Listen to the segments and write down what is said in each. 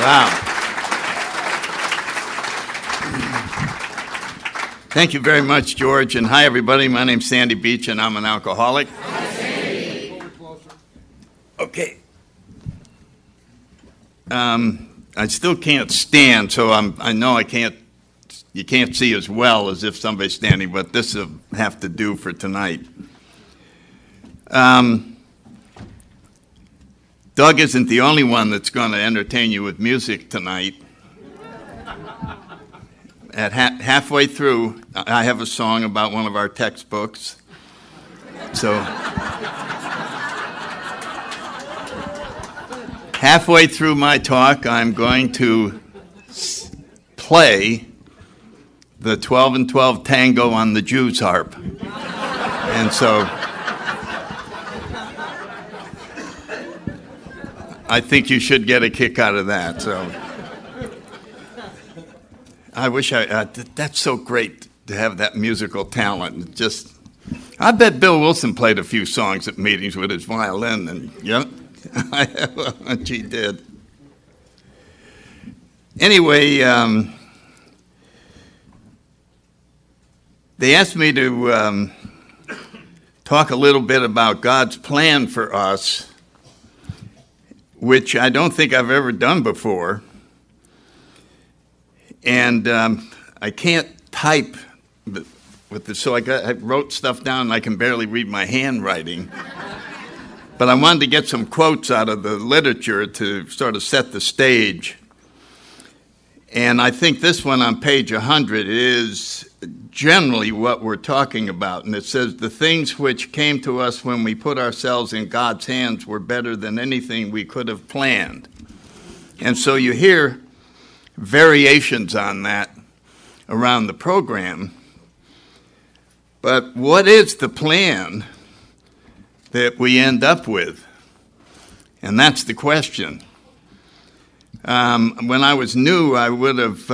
Wow. Thank you very much, George. And hi, everybody. My name's Sandy Beach, and I'm an alcoholic. Hi, Sandy. Okay. I still can't stand, so I know I can't. You can't see as well as if somebody's standing, but this will have to do for tonight. Doug isn't the only one that's going to entertain you with music tonight. At halfway through, I have a song about one of our textbooks. So halfway through my talk, I'm going to play the 12 and 12 tango on the Jew's harp. And so I think you should get a kick out of that. So I wish that's so great to have that musical talent. Just, I bet Bill Wilson played a few songs at meetings with his violin, and yep, he did. Anyway, they asked me to talk a little bit about God's plan for us, which I don't think I've ever done before. And I can't type with this, so I wrote stuff down and I can barely read my handwriting. But I wanted to get some quotes out of the literature to sort of set the stage. And I think this one on page 100 is generally what we're talking about. And it says, "The things which came to us when we put ourselves in God's hands were better than anything we could have planned." And so you hear variations on that around the program. But what is the plan that we end up with? And that's the question. When I was new, I would have,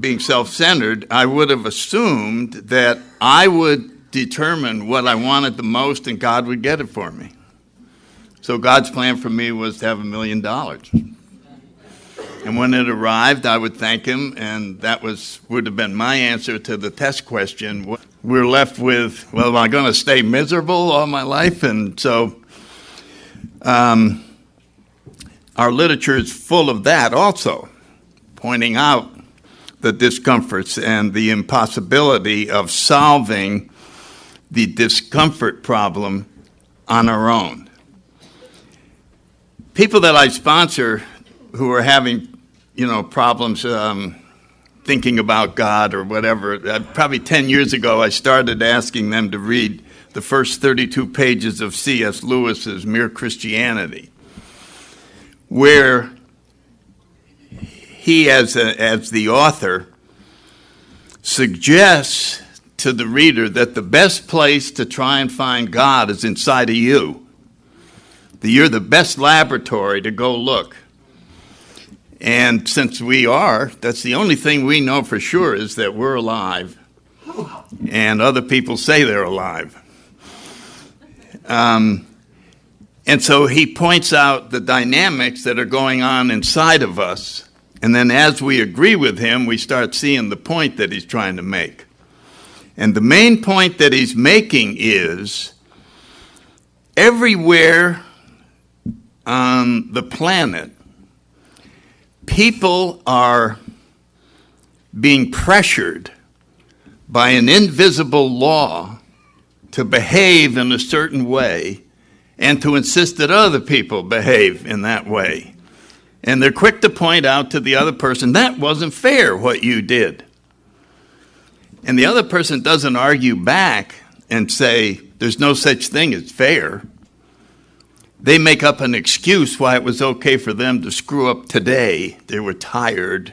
being self-centered, I would have assumed that I would determine what I wanted the most and God would get it for me. So God's plan for me was to have $1 million. And when it arrived, I would thank him, and that would have been my answer to the test question. We're left with, well, am I going to stay miserable all my life? And so our literature is full of that also, pointing out the discomforts and the impossibility of solving the discomfort problem on our own. People that I sponsor who are having problems thinking about God or whatever. Probably 10 years ago, I started asking them to read the first 32 pages of C.S. Lewis's Mere Christianity, where he, as the author, suggests to the reader that the best place to try and find God is inside of you, that you're the best laboratory to go look. And since we are, that's the only thing we know for sure is that we're alive. And other people say they're alive. And so he points out the dynamics that are going on inside of us. And then as we agree with him, we start seeing the point that he's trying to make. And the main point that he's making is everywhere on the planet, people are being pressured by an invisible law to behave in a certain way and to insist that other people behave in that way. And they're quick to point out to the other person, that wasn't fair what you did. And the other person doesn't argue back and say, there's no such thing as fair. They make up an excuse why it was okay for them to screw up today. They were tired,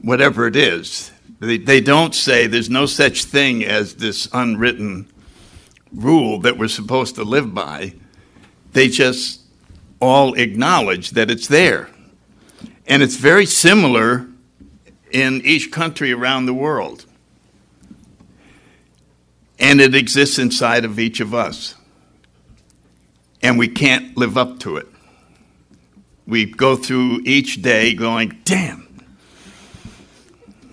whatever it is. They don't say there's no such thing as this unwritten rule that we're supposed to live by. They just all acknowledge that it's there. And it's very similar in each country around the world. And it exists inside of each of us. And we can't live up to it. we go through each day going, damn,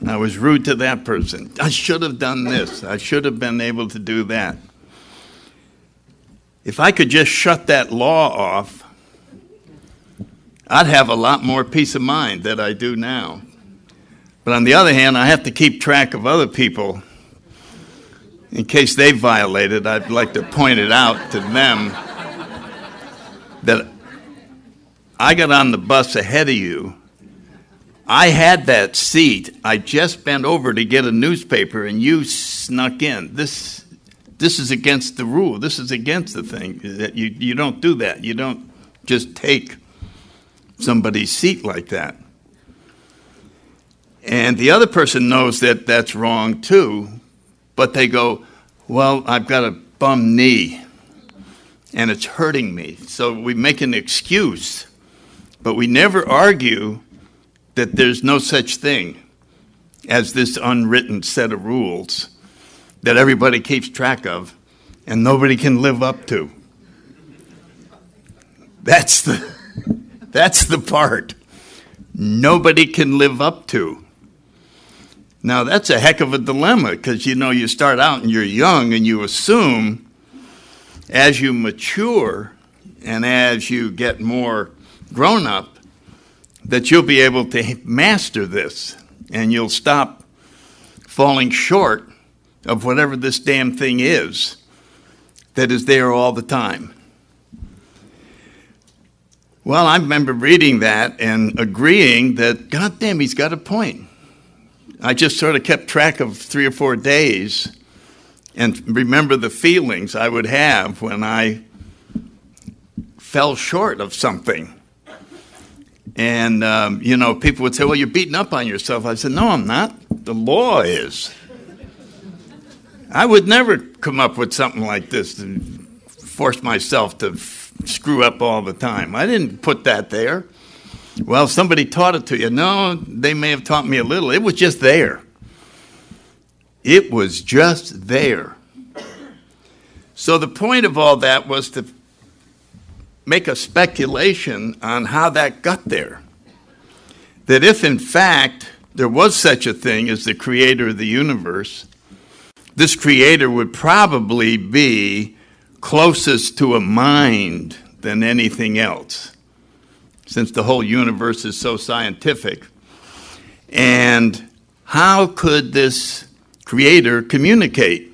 I was rude to that person. I should have done this. I should have been able to do that. If I could just shut that law off, I'd have a lot more peace of mind than I do now. But on the other hand, I have to keep track of other people. In case they violated, I'd like to point it out to them that I got on the bus ahead of you. I had that seat. I just bent over to get a newspaper, and you snuck in. This is against the rule. This is against the thing. You don't do that. You don't just take somebody's seat like that. And the other person knows that that's wrong, too. But they go, well, I've got a bum knee, and it's hurting me. So we make an excuse, but we never argue that there's no such thing as this unwritten set of rules that everybody keeps track of and nobody can live up to. That's the part nobody can live up to. Now, that's a heck of a dilemma because, you know, you start out and you're young and you assume as you mature and as you get more grown up that you'll be able to master this and you'll stop falling short of whatever this damn thing is that is there all the time. Well, I remember reading that and agreeing that, goddamn, he's got a point. I just sort of kept track of 3 or 4 days and remember the feelings I would have when I fell short of something. And, you know, people would say, well, you're beating up on yourself. I said, no, I'm not. The law is. I would never come up with something like this and force myself to screw up all the time. I didn't put that there. Well, somebody taught it to you. No, they may have taught me a little. It was just there. It was just there. So the point of all that was to make a speculation on how that got there. That if, in fact, there was such a thing as the creator of the universe, this creator would probably be closest to a mind than anything else, since the whole universe is so scientific. And how could this creator communicate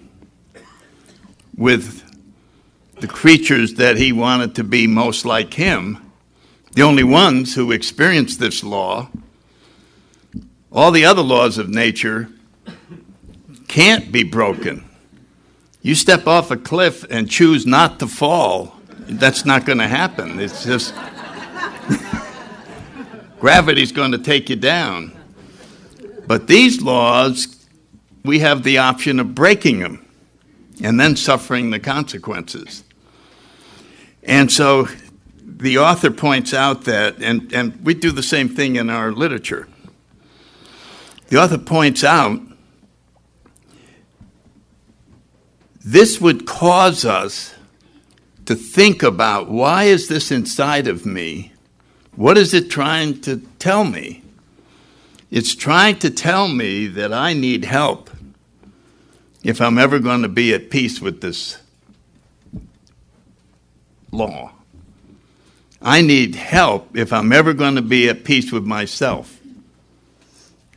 with the creatures that he wanted to be most like him, the only ones who experienced this law? All the other laws of nature can't be broken. You step off a cliff and choose not to fall, that's not going to happen. It's just... gravity's going to take you down. But these laws, we have the option of breaking them and then suffering the consequences. And so the author points out that, and we do the same thing in our literature. The author points out this would cause us to think about, why is this inside of me? What is it trying to tell me? It's trying to tell me that I need help if I'm ever going to be at peace with this law. I need help if I'm ever going to be at peace with myself.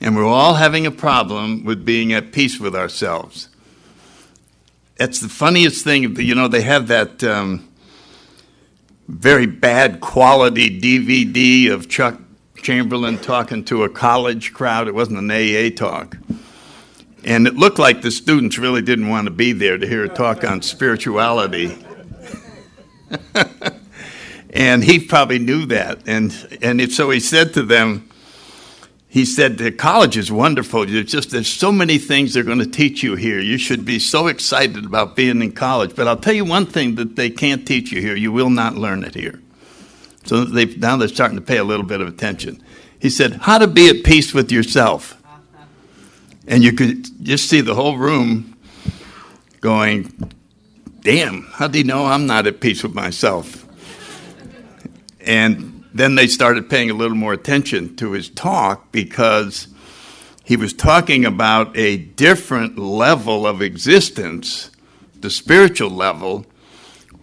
And we're all having a problem with being at peace with ourselves. That's the funniest thing. You know, they have that... very bad quality DVD of Chuck Chamberlain talking to a college crowd. It wasn't an AA talk. And it looked like the students really didn't want to be there to hear a talk on spirituality. And he probably knew that. And so he said to them, he said, the college is wonderful. There's so many things they're going to teach you here. You should be so excited about being in college. But I'll tell you one thing that they can't teach you here. You will not learn it here. So now they're starting to pay a little bit of attention. He said, how to be at peace with yourself. And you could just see the whole room going, damn, how do you know I'm not at peace with myself? And Then they started paying a little more attention to his talk, because he was talking about a different level of existence, the spiritual level,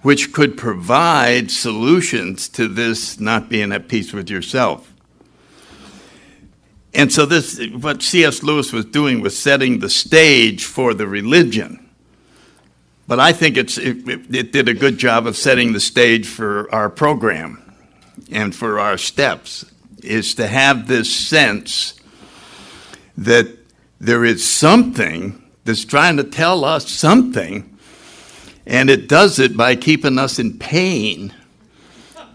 which could provide solutions to this not being at peace with yourself. And so this, what C.S. Lewis was doing was setting the stage for the religion. But I think it did a good job of setting the stage for our program and for our steps, is to have this sense that there is something that's trying to tell us something, and it does it by keeping us in pain,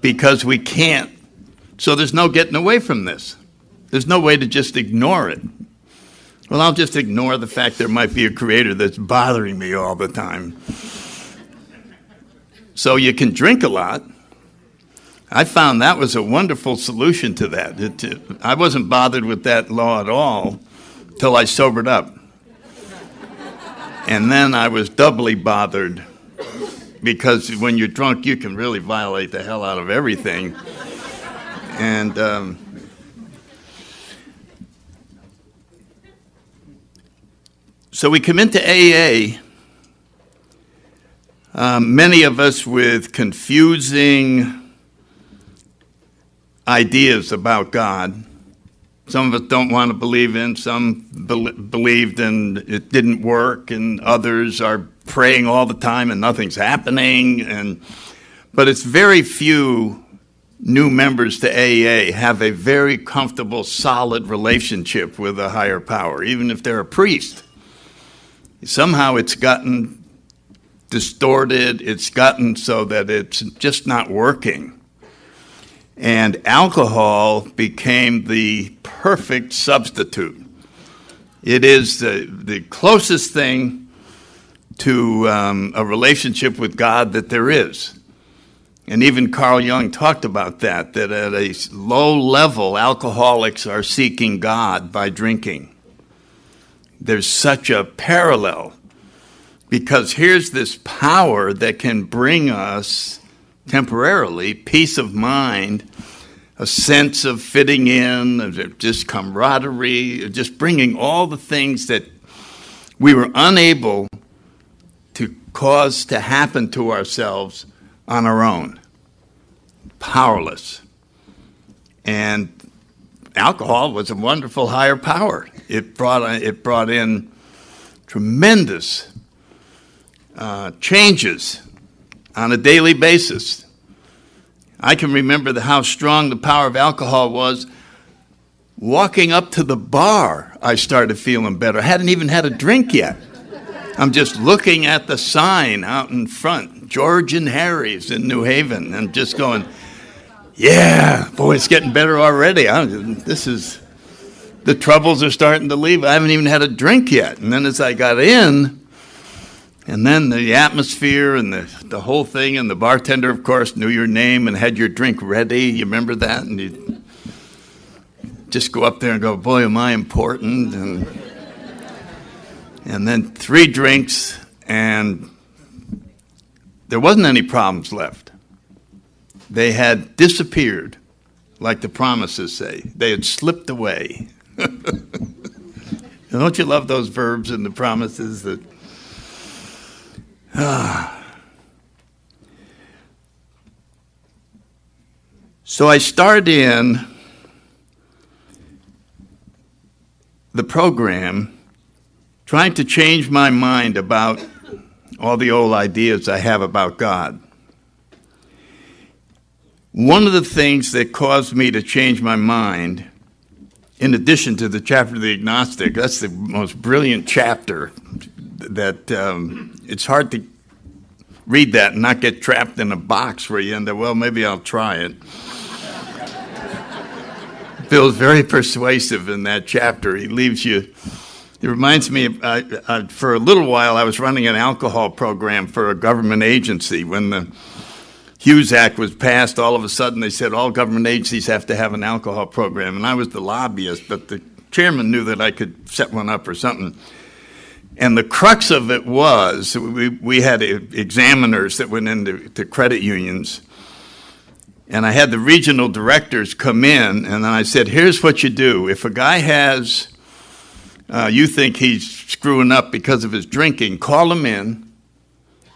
because we can't. So there's no getting away from this. There's no way to just ignore it. Well, I'll just ignore the fact there might be a creator that's bothering me all the time. So you can drink a lot. I found that was a wonderful solution to that. I wasn't bothered with that law at all till I sobered up. And then I was doubly bothered, because when you're drunk, you can really violate the hell out of everything. And so we come into AA, many of us with confusing ideas about God. Some of us don't want to believe in, some believed and it didn't work, and others are praying all the time and nothing's happening. But it's very few new members to AA have a very comfortable, solid relationship with a higher power, even if they're a priest. Somehow it's gotten distorted. It's gotten so that it's just not working. And alcohol became the perfect substitute. It is the closest thing to a relationship with God that there is. And even Carl Jung talked about that, that at a low level, alcoholics are seeking God by drinking. There's such a parallel, because here's this power that can bring us temporarily peace of mind, a sense of fitting in, just camaraderie, just bringing all the things that we were unable to cause to happen to ourselves on our own. Powerless. And alcohol was a wonderful higher power. It brought in tremendous changes on a daily basis. I can remember how strong the power of alcohol was. Walking up to the bar, I started feeling better. I hadn't even had a drink yet. I'm just looking at the sign out in front, George and Harry's in New Haven, and just going, yeah, boy, it's getting better already. The troubles are starting to leave. I haven't even had a drink yet. And then as I got in, and then the atmosphere and the whole thing, and the bartender, of course, knew your name and had your drink ready. You remember that? And you just go up there and go, boy, am I important? And then 3 drinks, and there wasn't any problems left. They had disappeared, like the promises say. They had slipped away. Don't you love those verbs in the promises that... So I started in the program trying to change my mind about all the old ideas I have about God. One of the things that caused me to change my mind, in addition to the chapter of the agnostic, that's the most brilliant chapter that... it's hard to read that and not get trapped in a box where you end up, well, maybe I'll try it. Bill's very persuasive in that chapter. He leaves you. It reminds me, for a little while, I was running an alcohol program for a government agency. When the Hughes Act was passed, all of a sudden they said all government agencies have to have an alcohol program. And I was the lobbyist, but the chairman knew that I could set one up or something. And the crux of it was, we had examiners that went into credit unions, And I had the regional directors come in, and I said, here's what you do. If a guy has, you think he's screwing up because of his drinking, call him in,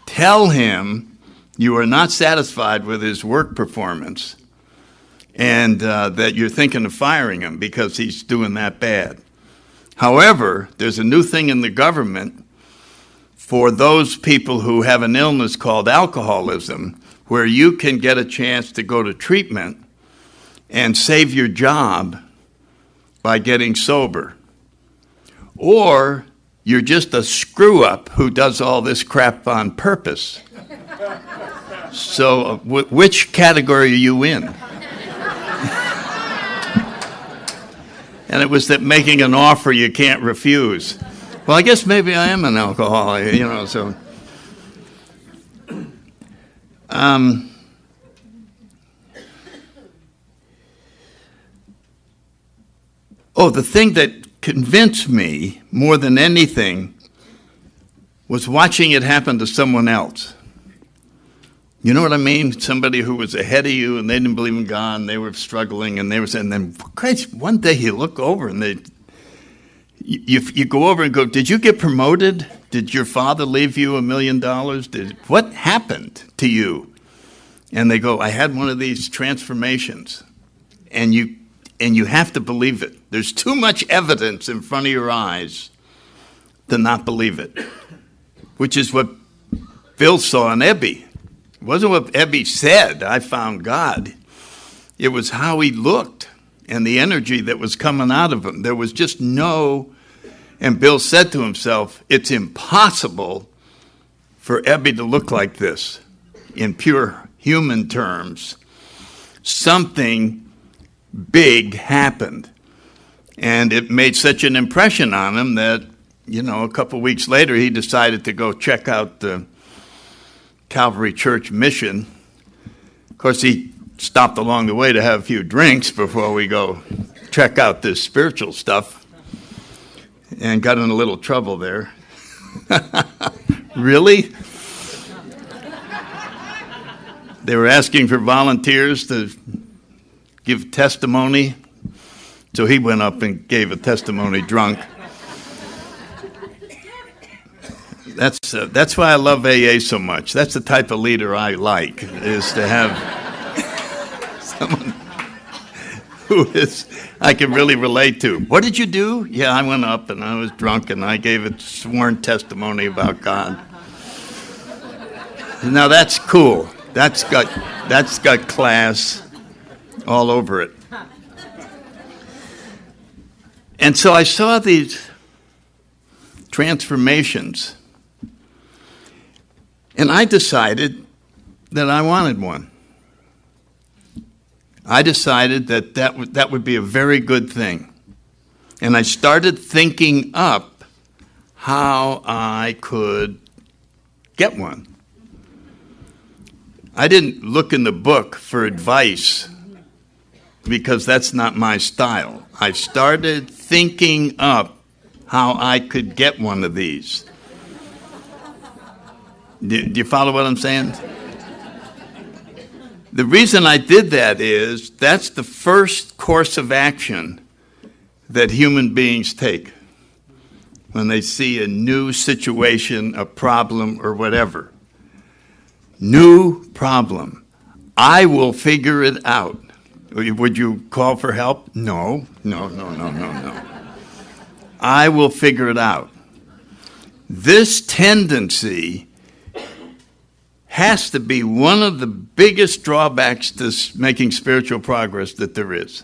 tell him you are not satisfied with his work performance, and that you're thinking of firing him because he's doing that bad. However, there's a new thing in the government for those people who have an illness called alcoholism, where you can get a chance to go to treatment and save your job by getting sober. Or you're just a screw-up who does all this crap on purpose. So which category are you in? And it was that making an offer you can't refuse. Well, I guess maybe I am an alcoholic, you know, so... the thing that convinced me more than anything was watching it happen to someone else. You know what I mean? Somebody who was ahead of you and they didn't believe in God and they were struggling and they were saying, then Christ, one day you look over and you go over and go, did you get promoted? Did your father leave you $1 million? What happened to you? And they go, I had one of these transformations. And you have to believe it. There's too much evidence in front of your eyes to not believe it, which is what Bill saw in Ebby. It wasn't what Ebby said, I found God. It was how he looked and the energy that was coming out of him. There was just no... And Bill said to himself, it's impossible for Ebby to look like this in pure human terms. Something big happened. And it made such an impression on him that, you know, a couple weeks later he decided to go check out the Calvary Church mission. Of course, he stopped along the way to have a few drinks before we go check out this spiritual stuff. And got in a little trouble there. Really? They were asking for volunteers to give testimony. So he went up and gave a testimony drunk. That's why I love AA so much. That's the type of leader I like, is to have someone who is... I can really relate to. What did you do? Yeah, I went up and I was drunk and I gave a sworn testimony about God. Now that's cool. That's got class all over it. And so I saw these transformations and I decided that I wanted one. I decided that would be a very good thing. And I started thinking up how I could get one. I didn't look in the book for advice because that's not my style. I started thinking up how I could get one of these. Do you follow what I'm saying? The reason I did that is that's the first course of action that human beings take when they see a new situation, a problem, or whatever. New problem. I will figure it out. Would you call for help? No. I will figure it out. This tendency has to be one of the biggest drawbacks to making spiritual progress that there is.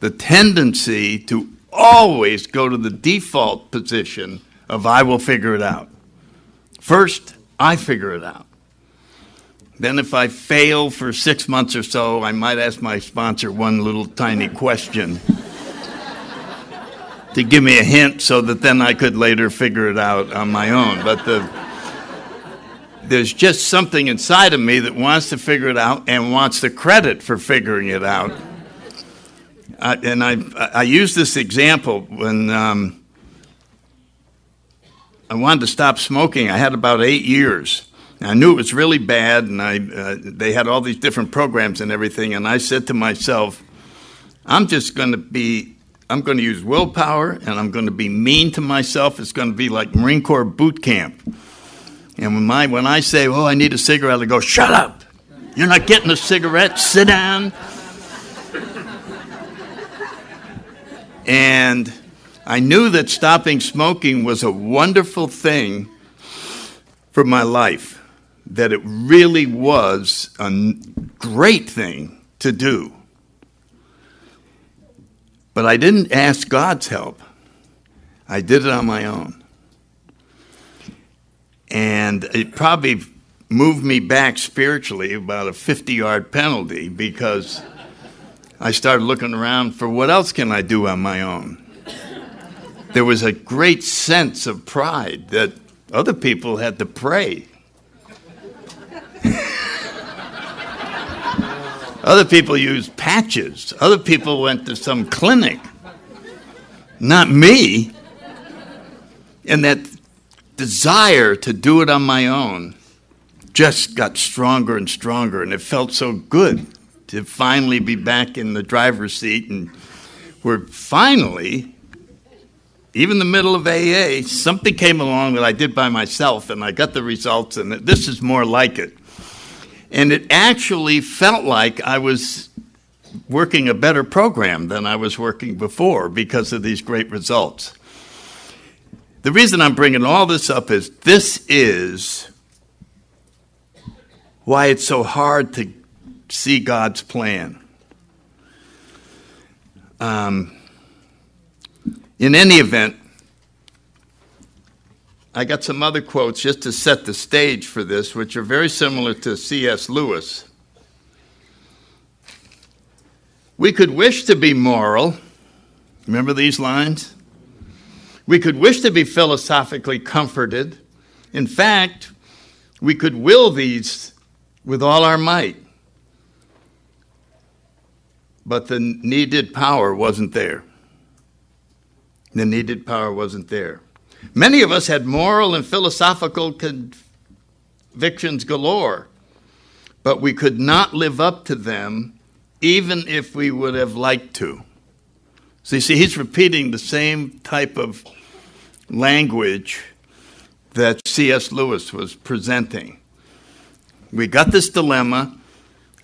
The tendency to always go to the default position of I will figure it out. First, I figure it out. Then if I fail for 6 months or so, I might ask my sponsor one little tiny question to give me a hint so that then I could later figure it out on my own. But there's just something inside of me that wants to figure it out and wants the credit for figuring it out. And I use this example when I wanted to stop smoking. I had about 8 years I knew it was really bad, and they had all these different programs and everything, and I said to myself, I'm going to use willpower, and I'm going to be mean to myself. It's going to be like Marine Corps boot camp. And when I say, oh, I need a cigarette, they go, shut up. You're not getting a cigarette. Sit down. And I knew that stopping smoking was a wonderful thing for my life, that it really was a great thing to do. But I didn't ask God's help. I did it on my own. And it probably moved me back spiritually about a 50-yard penalty, because I started looking around for what else can I do on my own. There was a great sense of pride that other people had to pray. Other people used patches. Other people went to some clinic. Not me. And that desire to do it on my own just got stronger and stronger, and it felt so good to finally be back in the driver's seat, and we're finally, even the middle of AA, something came along that I did by myself, and I got the results, and this is more like it. And it actually felt like I was working a better program than I was working before because of these great results. The reason I'm bringing all this up is this is why it's so hard to see God's plan. In any event, I got some other quotes just to set the stage for this, which are very similar to C.S. Lewis. We could wish to be moral. Remember these lines? We could wish to be philosophically comforted. In fact, we could will these with all our might. But the needed power wasn't there. The needed power wasn't there. Many of us had moral and philosophical convictions galore, but we could not live up to them even if we would have liked to. So you see, he's repeating the same type of language that C.S. Lewis was presenting. We got this dilemma.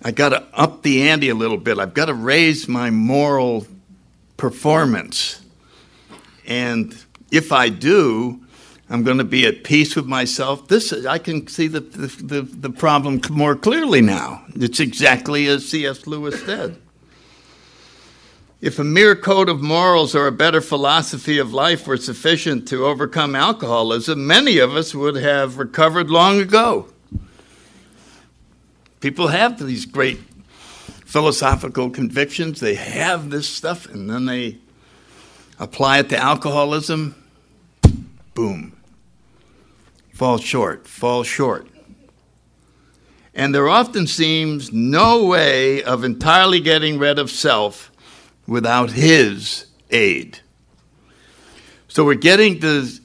I got to up the ante a little bit. I've got to raise my moral performance. And if I do, I'm going to be at peace with myself. I can see the problem more clearly now. It's exactly as C.S. Lewis said. If a mere code of morals or a better philosophy of life were sufficient to overcome alcoholism, many of us would have recovered long ago. People have these great philosophical convictions. They have this stuff, and then they apply it to alcoholism, boom. Falls short, falls short. And there often seems no way of entirely getting rid of self without his aid. So we're getting the,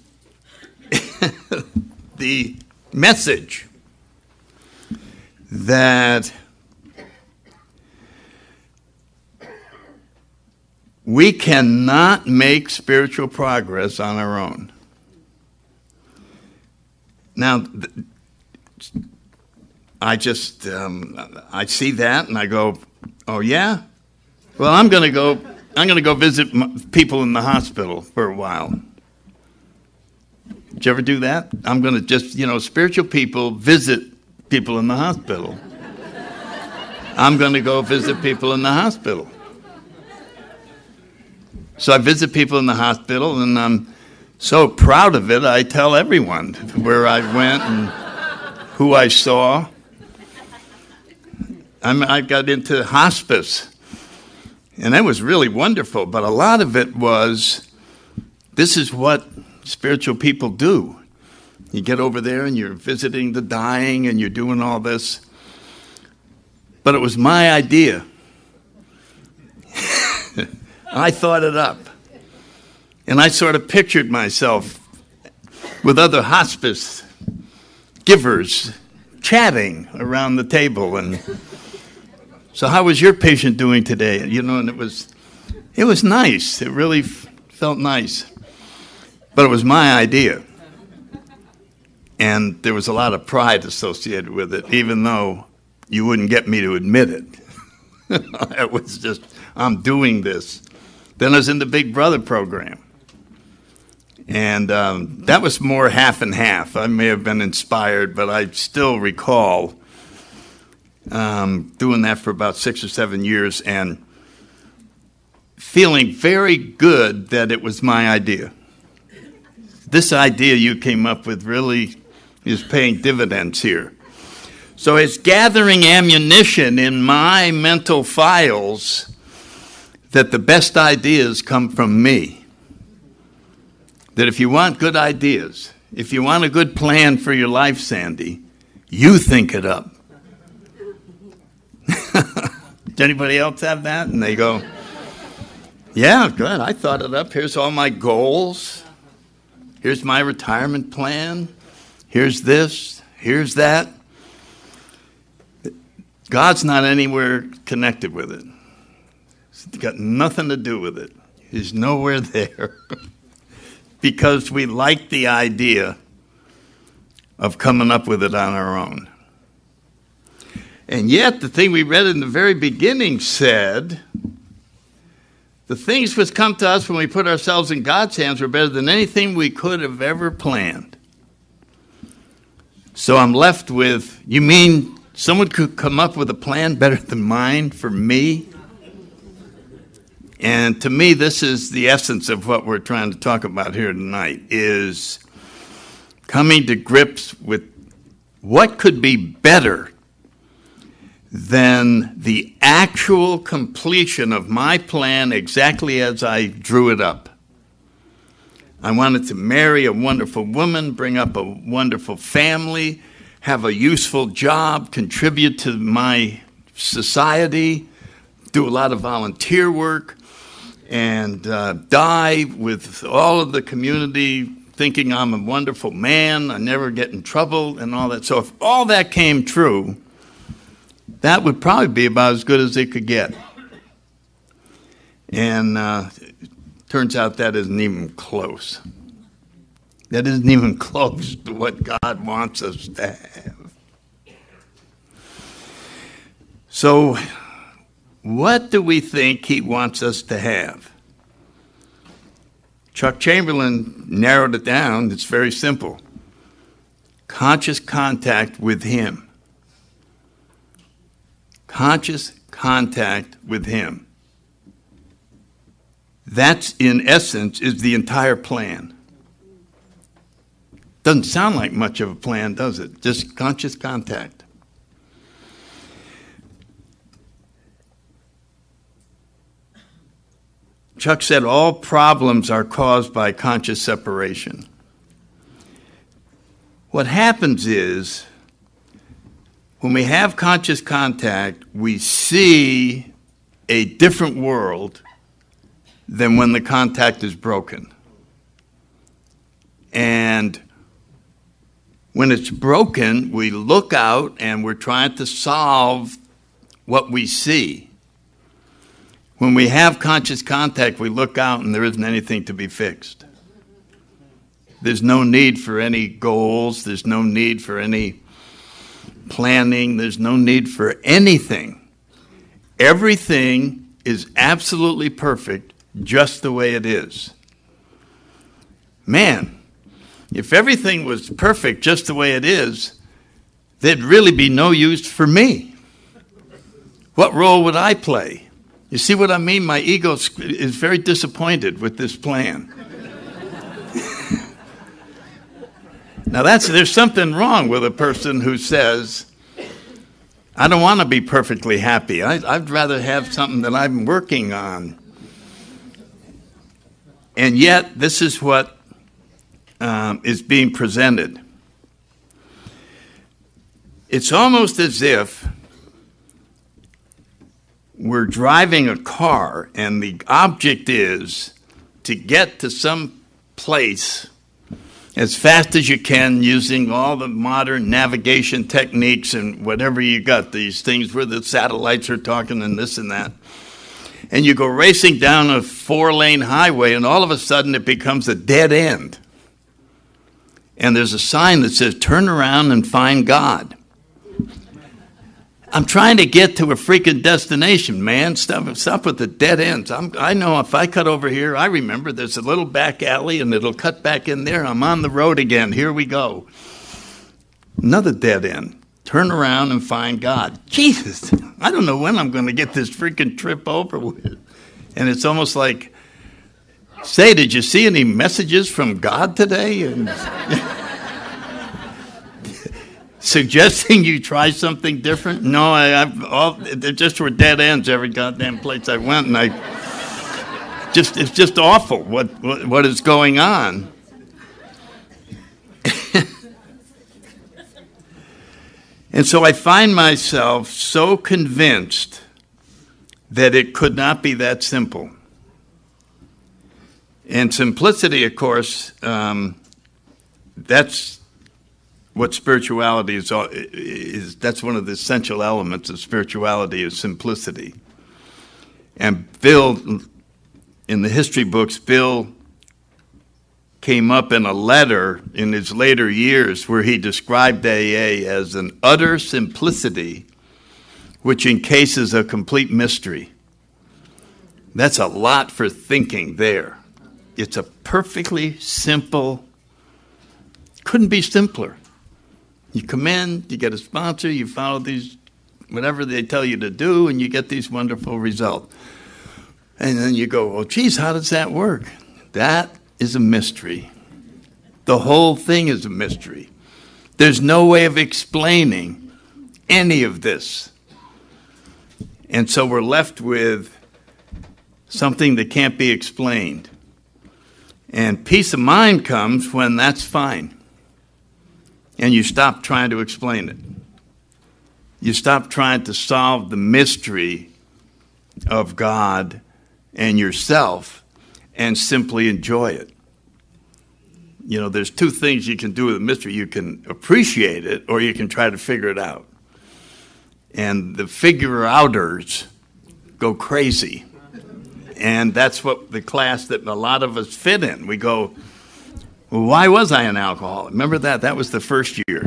the message that we cannot make spiritual progress on our own. Now, I see that and I go, oh yeah? Well, I'm going to go visit people in the hospital for a while. Did you ever do that? I'm going to just, spiritual people visit people in the hospital. I'm going to go visit people in the hospital. So I visit people in the hospital, and I'm so proud of it, I tell everyone where I went and who I saw. I got into hospice, and that was really wonderful, but a lot of it was, this is what spiritual people do. You get over there, and you're visiting the dying, and you're doing all this. But it was my idea. I thought it up, and I sort of pictured myself with other hospice givers chatting around the table. And so how was your patient doing today? You know, and it was nice. It really felt nice. But it was my idea. And there was a lot of pride associated with it, even though you wouldn't get me to admit it. It was just, I'm doing this. Then I was in the Big Brother program. And that was more half and half. I may have been inspired, but I still recall doing that for about 6 or 7 years and feeling very good that it was my idea. This idea you came up with really is paying dividends here. So it's gathering ammunition in my mental files that the best ideas come from me. That if you want good ideas, if you want a good plan for your life, Sandy, you think it up. Does anybody else have that? And they go, yeah, good, I thought it up. Here's all my goals. Here's my retirement plan. Here's this. Here's that. God's not anywhere connected with it. It's got nothing to do with it. He's nowhere there. Because we like the idea of coming up with it on our own. And yet, the thing we read in the very beginning said, the things which come to us when we put ourselves in God's hands were better than anything we could have ever planned. So I'm left with, you mean someone could come up with a plan better than mine for me? And to me, this is the essence of what we're trying to talk about here tonight, is coming to grips with what could be better than the actual completion of my plan exactly as I drew it up. I wanted to marry a wonderful woman, bring up a wonderful family, have a useful job, contribute to my society, do a lot of volunteer work, and die with all of the community thinking I'm a wonderful man, I never get in trouble and all that. So if all that came true, that would probably be about as good as it could get. And it turns out that isn't even close. That isn't even close to what God wants us to have. So what do we think he wants us to have? Chuck Chamberlain narrowed it down. It's very simple. Conscious contact with him. Conscious contact with him. That's, in essence, is the entire plan. Doesn't sound like much of a plan, does it? Just conscious contact. Chuck said, all problems are caused by conscious separation. What happens is, when we have conscious contact, we see a different world than when the contact is broken. And when it's broken, we look out and we're trying to solve what we see. When we have conscious contact, we look out and there isn't anything to be fixed. There's no need for any goals. There's no need for any planning. There's no need for anything. Everything is absolutely perfect just the way it is. Man, if everything was perfect just the way it is, there'd really be no use for me. What role would I play? You see what I mean? My ego is very disappointed with this plan. Now there's something wrong with a person who says, I don't want to be perfectly happy. I'd rather have something that I'm working on. And yet, this is what is being presented. It's almost as if we're driving a car, and the object is to get to some place as fast as you can using all the modern navigation techniques and whatever you got, these things where the satellites are talking and this and that. And you go racing down a four-lane highway, and all of a sudden it becomes a dead end. And there's a sign that says, turn around and find God. I'm trying to get to a freaking destination, man. Stop with the dead ends. I know if I cut over here, I remember there's a little back alley and it'll cut back in there. I'm on the road again. Here we go. Another dead end. Turn around and find God. Jesus, I don't know when I'm going to get this freaking trip over with. And it's almost like, say, did you see any messages from God today? And suggesting you try something different? No, they just were dead ends every goddamn place I went, and it's just awful what is going on. And so I find myself so convinced that it could not be that simple. And simplicity, of course, that's what spirituality is. That's one of the essential elements of spirituality, is simplicity. And Bill, in the history books, Bill came up in a letter in his later years where he described AA as an utter simplicity which encases a complete mystery. That's a lot for thinking there. It's a perfectly simple, couldn't be simpler. You come in, you get a sponsor, you follow these, whatever they tell you to do, and you get these wonderful results. And then you go, oh, geez, how does that work? That is a mystery. The whole thing is a mystery. There's no way of explaining any of this. And so we're left with something that can't be explained. And peace of mind comes when that's fine. And you stop trying to explain it. You stop trying to solve the mystery of God and yourself and simply enjoy it. You know, there's two things you can do with a mystery. You can appreciate it, or you can try to figure it out. And the figure-outers go crazy. And that's what the class that a lot of us fit in. We go, why was I an alcoholic? Remember that? That was the first year.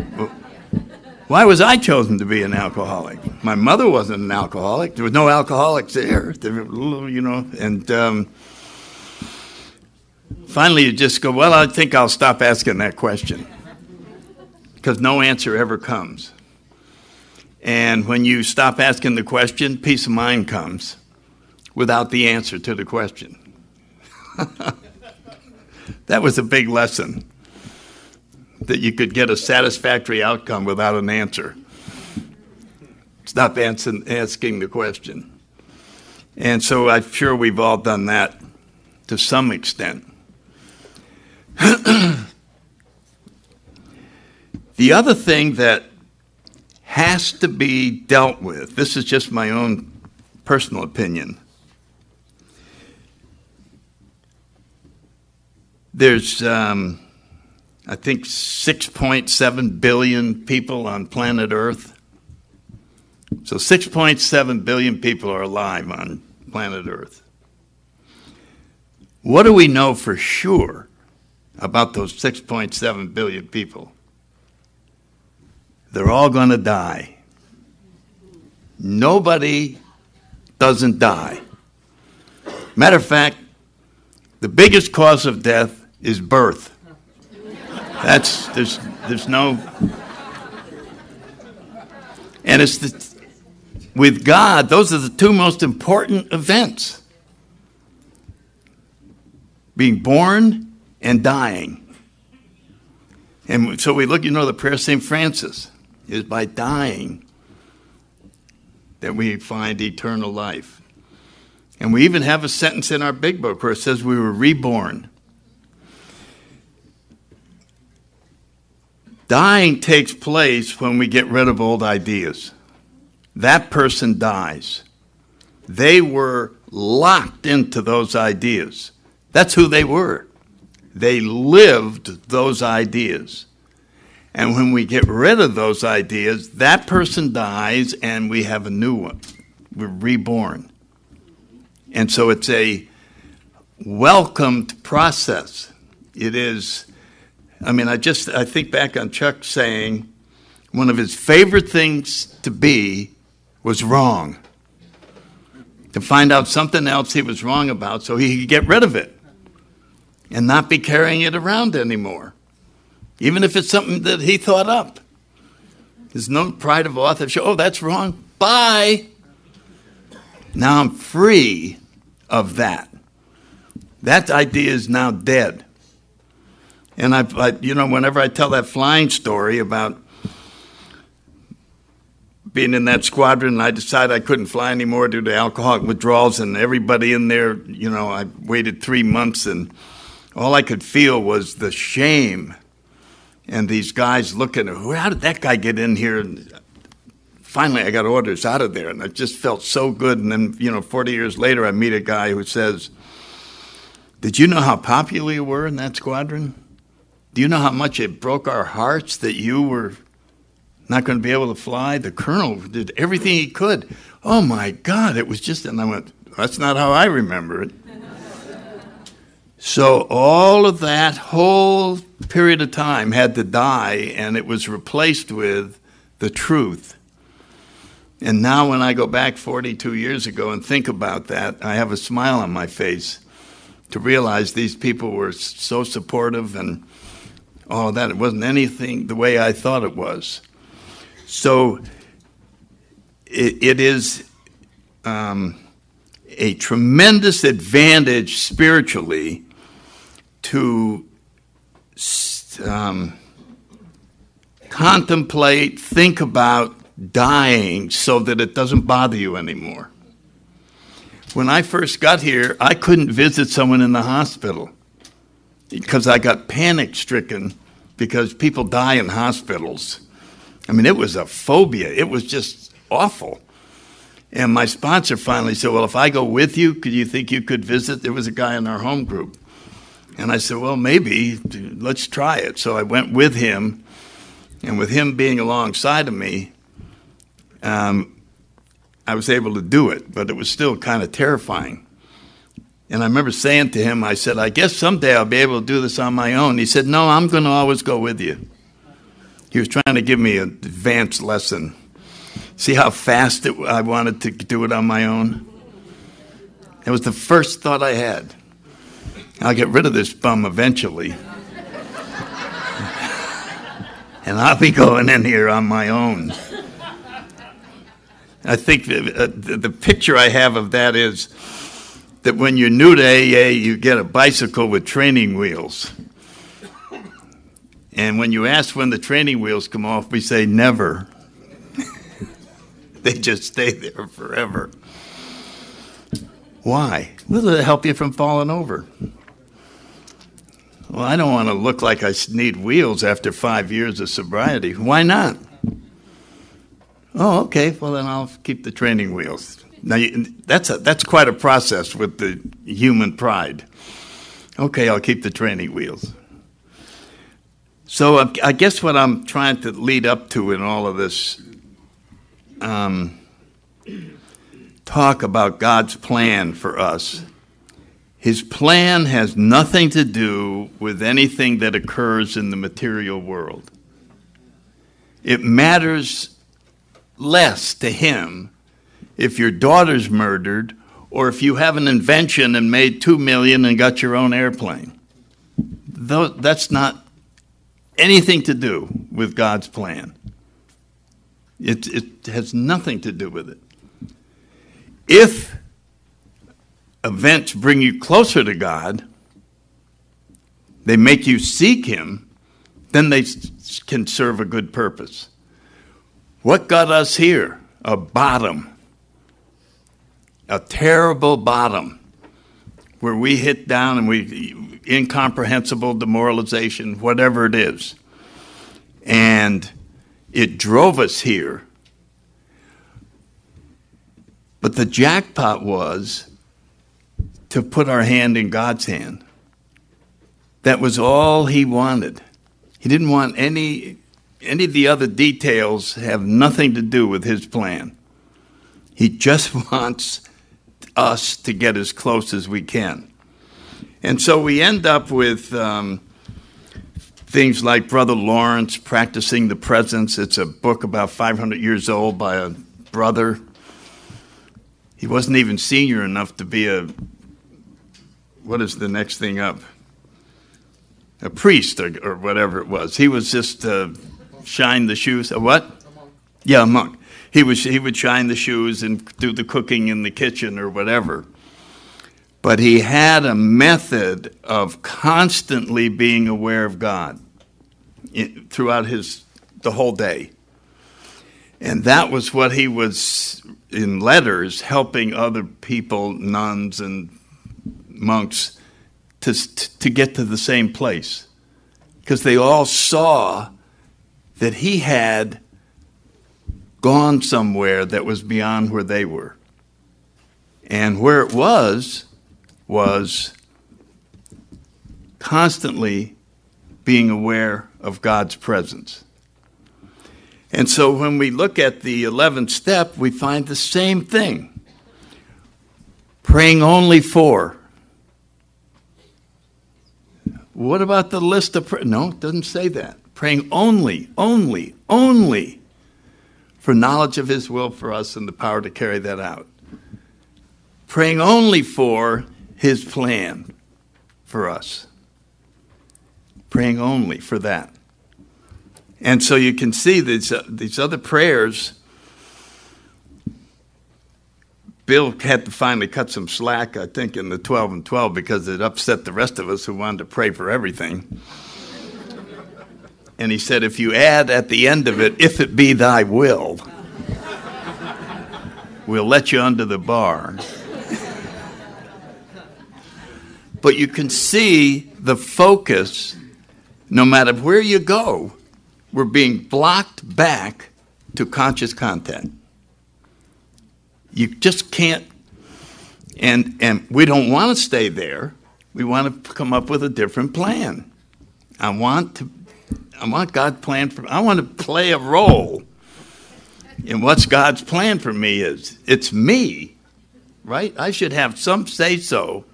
Why was I chosen to be an alcoholic? My mother wasn't an alcoholic. There was no alcoholics there. You know, and finally you just go, well, I think I'll stop asking that question, because no answer ever comes. And when you stop asking the question, peace of mind comes without the answer to the question. That was a big lesson, that you could get a satisfactory outcome without an answer. Stop asking the question. And so I'm sure we've all done that to some extent. The other thing that has to be dealt with, this is just my own personal opinion, there's, I think, 6.7 billion people on planet Earth. So 6.7 billion people are alive on planet Earth. What do we know for sure about those 6.7 billion people? They're all going to die. Nobody doesn't die. Matter of fact, the biggest cause of death is birth. There's no, and it's with God, those are the two most important events: being born and dying. And so we look, you know, the prayer of St. Francis is by dying that we find eternal life. And we even have a sentence in our big book where it says we were reborn. Dying takes place when we get rid of old ideas. That person dies. They were locked into those ideas. That's who they were. They lived those ideas. And when we get rid of those ideas, that person dies and we have a new one. We're reborn. And so it's a welcomed process. It is, I mean, I think back on Chuck saying one of his favorite things to be was wrong. To find out something else he was wrong about so he could get rid of it and not be carrying it around anymore. Even if it's something that he thought up. There's no pride of authorship. Oh, that's wrong. Bye. Now I'm free of that. That idea is now dead. And I you know, whenever I tell that flying story about being in that squadron, and I decided I couldn't fly anymore due to alcoholic withdrawals, and everybody in there, you know, I waited 3 months, and all I could feel was the shame. And these guys looking at, how did that guy get in here? And finally, I got orders out of there, and I just felt so good. And then, you know, 40 years later, I meet a guy who says, did you know how popular you were in that squadron? Do you know how much it broke our hearts that you were not going to be able to fly? The colonel did everything he could. Oh, my God, it was just, and I went, that's not how I remember it. So all of that whole period of time had to die, and it was replaced with the truth. And now when I go back 42 years ago and think about that, I have a smile on my face to realize these people were so supportive and all that. It wasn't anything the way I thought it was. So it is a tremendous advantage spiritually to contemplate, think about dying so that it doesn't bother you anymore. When I first got here, I couldn't visit someone in the hospital because I got panic-stricken because people die in hospitals. I mean, it was a phobia. It was just awful. And my sponsor finally said, well, if I go with you, could you think you could visit? There was a guy in our home group. And I said, well, maybe, let's try it. So I went with him, and with him being alongside of me, I was able to do it, but it was still kind of terrifying. And I remember saying to him, I said, I guess someday I'll be able to do this on my own. He said, no, I'm going to always go with you. He was trying to give me an advanced lesson. See how fast I wanted to do it on my own? That was the first thought I had. I'll get rid of this bum eventually. And I'll be going in here on my own. I think the picture I have of that is that when you're new to AA, you get a bicycle with training wheels. And when you ask when the training wheels come off, we say never. They just stay there forever. Why? Will it help you from falling over? Well, I don't want to look like I need wheels after 5 years of sobriety. Why not? Oh, okay. Well, then I'll keep the training wheels. Now, that's quite a process with the human pride. Okay, I'll keep the training wheels. So I guess what I'm trying to lead up to in all of this talk about God's plan for us. His plan has nothing to do with anything that occurs in the material world. It matters less to him if your daughter's murdered or if you have an invention and made $2 million and got your own airplane. That's not anything to do with God's plan. It has nothing to do with it. If events bring you closer to God, they make you seek him, then they can serve a good purpose. What got us here? A bottom. A terrible bottom where we hit down and we, incomprehensible demoralization, whatever it is. And it drove us here. But the jackpot was to put our hand in God's hand, That was all he wanted. He didn't want any of the other details have nothing to do with his plan. He just wants us to get as close as we can. And so we end up with things like Brother Lawrence, Practicing the Presence. It's a book about 500 years old by a brother. He wasn't even senior enough to be a, what is the next thing up? A priest or whatever it was. He was just shine the shoes. A what? A monk. Yeah, a monk. He would shine the shoes and do the cooking in the kitchen or whatever. But he had a method of constantly being aware of God throughout the whole day. And that was what he was, in letters, helping other people, nuns and monks, to get to the same place. Because they all saw that he had gone somewhere that was beyond where they were. And where it was constantly being aware of God's presence. And so when we look at the 11th step, we find the same thing. Praying only for. What about the list of prayers? No, it doesn't say that. Praying only for knowledge of his will for us and the power to carry that out. Praying only for his plan for us. Praying only for that. And so you can see these other prayers. Bill had to finally cut some slack, I think, in the 12 and 12 because it upset the rest of us who wanted to pray for everything. And he said, if you add at the end of it, if it be thy will, we'll let you under the bar. But you can see the focus, no matter where you go, we're being blocked back to conscious contact. You just can't, and we don't want to stay there. We want to come up with a different plan. I want God's plan for me. I want to play a role in what's God's plan for me is. It's me, right? I should have some say-so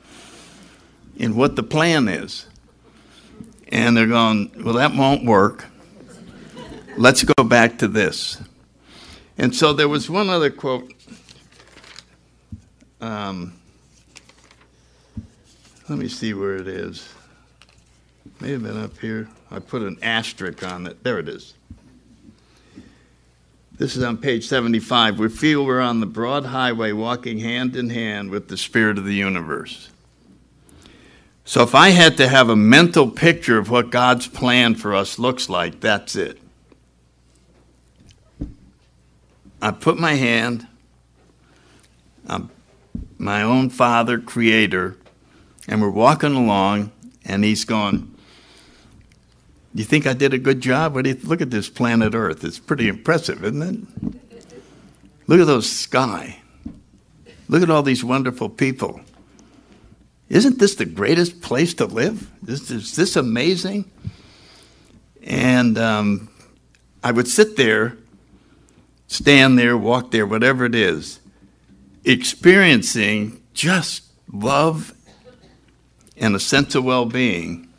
in what the plan is. And they're going, well, that won't work. Let's go back to this. And so there was one other quote. Let me see where it is. May have been up here. I put an asterisk on it. There it is. This is on page 75. We feel we're on the broad highway walking hand in hand with the spirit of the universe. So if I had to have a mental picture of what God's plan for us looks like, that's it. I put my hand. I'm my own Father, Creator, and we're walking along, and he's going, you think I did a good job? Look at this planet Earth. It's pretty impressive, isn't it? Look at those sky. Look at all these wonderful people. Isn't this the greatest place to live? Is this amazing? And I would sit there, stand there, walk there, whatever it is, experiencing just love and a sense of well-being,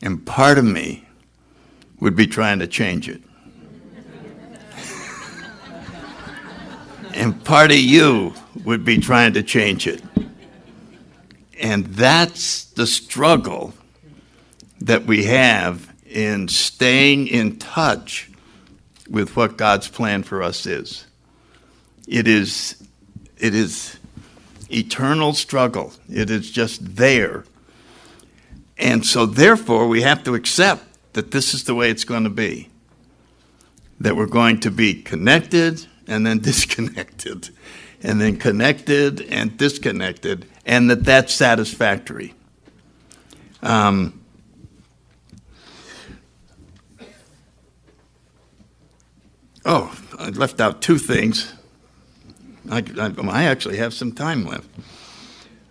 and part of me would be trying to change it. And part of you would be trying to change it. And that's the struggle that we have in staying in touch with what God's plan for us is. It is eternal struggle. It is just there. And so therefore, we have to accept that this is the way it's going to be. That we're going to be connected and then disconnected. And then connected and disconnected. And that that's satisfactory. Oh, I left out two things. I actually have some time left.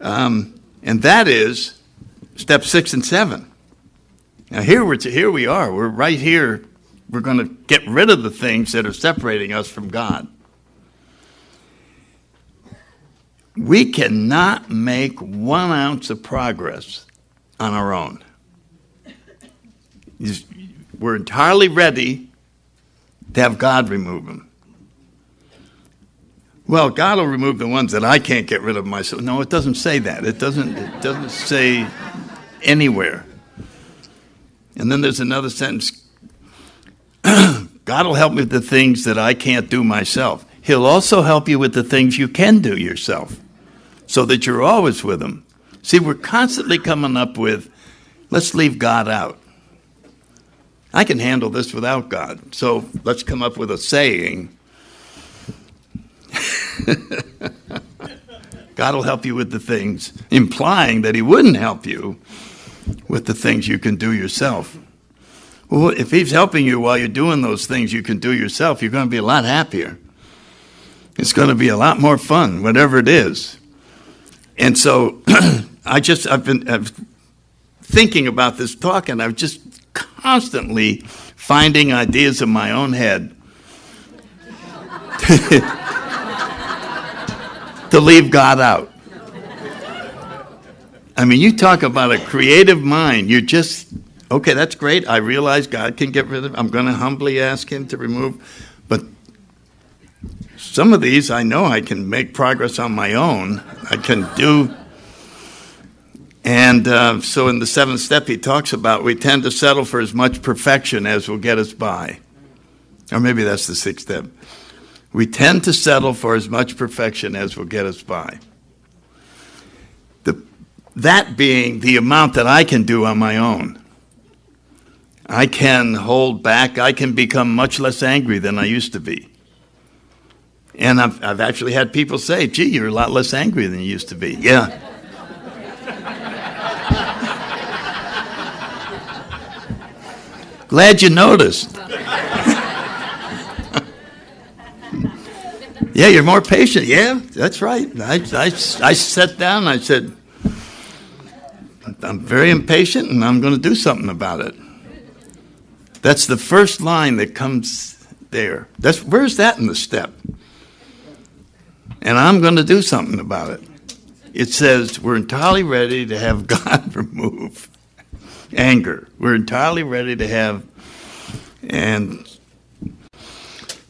And that is step 6 and 7. Now here we are. We're right here. We're going to get rid of the things that are separating us from God. We cannot make 1 ounce of progress on our own. We're entirely ready to have God remove them. Well, God will remove the ones that I can't get rid of myself. No, it doesn't say that. It doesn't say anywhere. And then there's another sentence. God will help me with the things that I can't do myself. He'll also help you with the things you can do yourself so that you're always with him. See, we're constantly coming up with, let's leave God out. I can handle this without God. So let's come up with a saying. God will help you with the things, implying that he wouldn't help you with the things you can do yourself. Well, if he's helping you while you're doing those things you can do yourself, you're going to be a lot happier. It's going to be a lot more fun, whatever it is. And so I've been thinking about this talk, and I've just constantly finding ideas in my own head to leave God out. I mean, you talk about a creative mind. You're just, okay, that's great. I realize God can get rid of it. I'm going to humbly ask him to remove. But some of these, I know I can make progress on my own. I can do. And so in the 7th step he talks about, we tend to settle for as much perfection as will get us by. Or maybe that's the 6th step. We tend to settle for as much perfection as will get us by. That being the amount that I can do on my own. I can hold back. I can become much less angry than I used to be. And I've actually had people say, gee, you're a lot less angry than you used to be. Yeah. Glad you noticed. Yeah, you're more patient. Yeah, that's right. I sat down and I said, I'm very impatient and I'm going to do something about it. That's the first line that comes there. Where's that in the step? And I'm going to do something about it. It says we're entirely ready to have God remove anger. We're entirely ready to have, and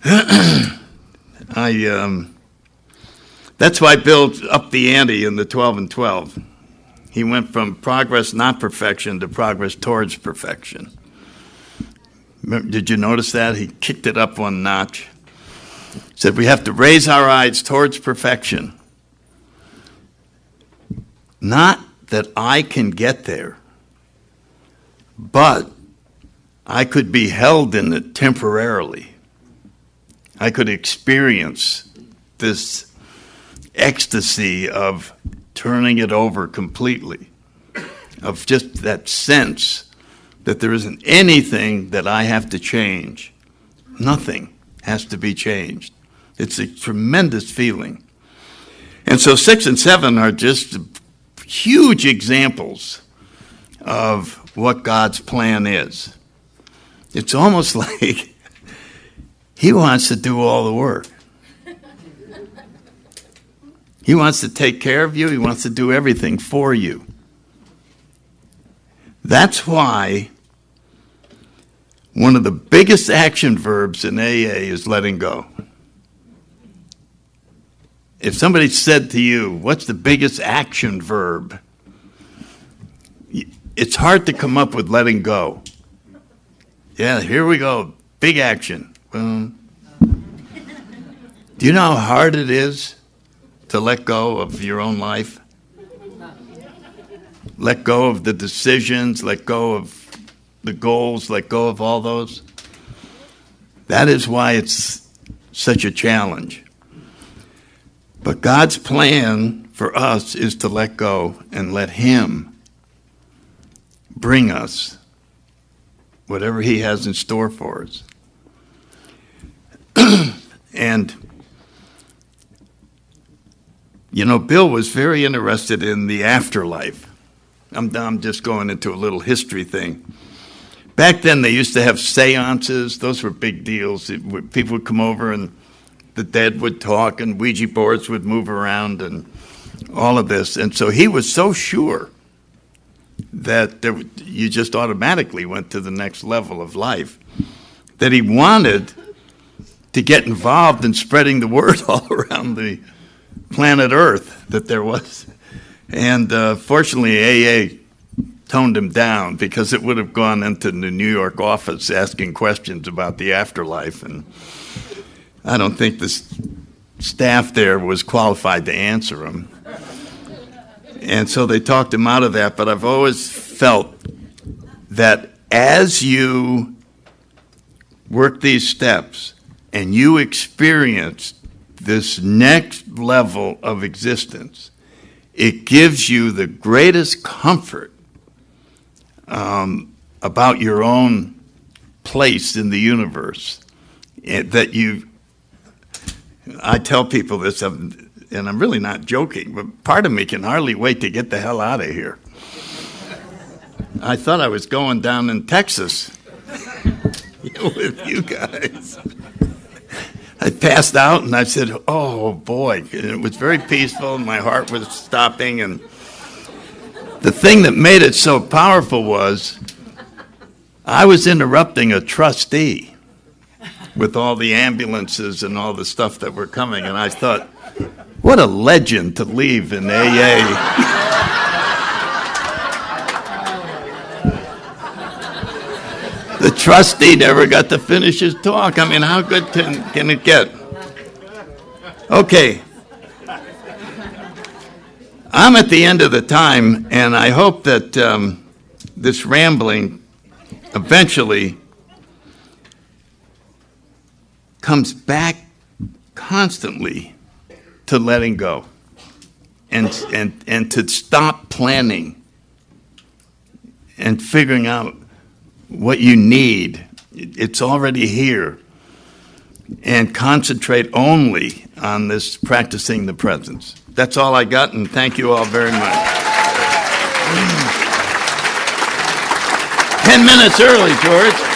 that's why Bill upped the ante in the 12 and 12. He went from progress, not perfection, to progress towards perfection. Did you notice that? He kicked it up one notch. He said we have to raise our eyes towards perfection. Not that I can get there. But I could be held in it temporarily. I could experience this ecstasy of turning it over completely, of just that sense that there isn't anything that I have to change. Nothing has to be changed. It's a tremendous feeling. And so 6 and 7 are just huge examples of what God's plan is. It's almost like he wants to do all the work. He wants to take care of you. He wants to do everything for you. That's why one of the biggest action verbs in AA is letting go. If somebody said to you, what's the biggest action verb? It's hard to come up with letting go. Yeah, here we go. Big action. Boom. Do you know how hard it is to let go of your own life? Let go of the decisions, let go of the goals, let go of all those. That is why it's such a challenge. But God's plan for us is to let go and let him bring us whatever he has in store for us. And, you know, Bill was very interested in the afterlife. I'm just going into a little history thing. Back then, they used to have seances. Those were big deals. People would come over, and the dead would talk, and Ouija boards would move around, and all of this. And so he was so sure that there, you just automatically went to the next level of life, that he wanted to get involved in spreading the word all around the planet Earth that there was. And fortunately, AA toned him down, because it would have gone into the New York office asking questions about the afterlife. And I don't think the staff there was qualified to answer them. And so they talked him out of that. But I've always felt that as you work these steps and you experience this next level of existence, it gives you the greatest comfort about your own place in the universe. That you, I tell people this, and I'm really not joking, but part of me can hardly wait to get the hell out of here. I thought I was going down in Texas with you guys. I passed out and I said, oh boy, and it was very peaceful and my heart was stopping. And the thing that made it so powerful was I was interrupting a trustee with all the ambulances and all the stuff that were coming, and I thought, what a legend to leave in AA. The trustee never got to finish his talk. I mean, how good can it get? Okay. I'm at the end of the time, and I hope that this rambling eventually comes back constantly to letting go and to stop planning and figuring out what you need. It's already here. And concentrate only on this practicing the presence. That's all I got, and thank you all very much. 10 minutes early, George.